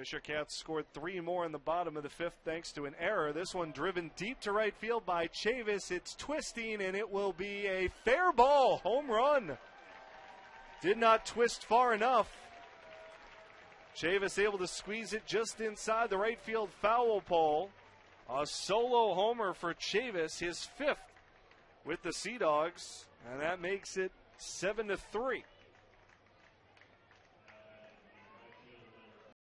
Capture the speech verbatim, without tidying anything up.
Fisher Cats scored three more in the bottom of the fifth thanks to an error. This one driven deep to right field by Chavis. It's twisting, and it will be a fair ball. Home run. Did not twist far enough. Chavis able to squeeze it just inside the right field foul pole. A solo homer for Chavis, his fifth with the Sea Dogs, and that makes it seven to three.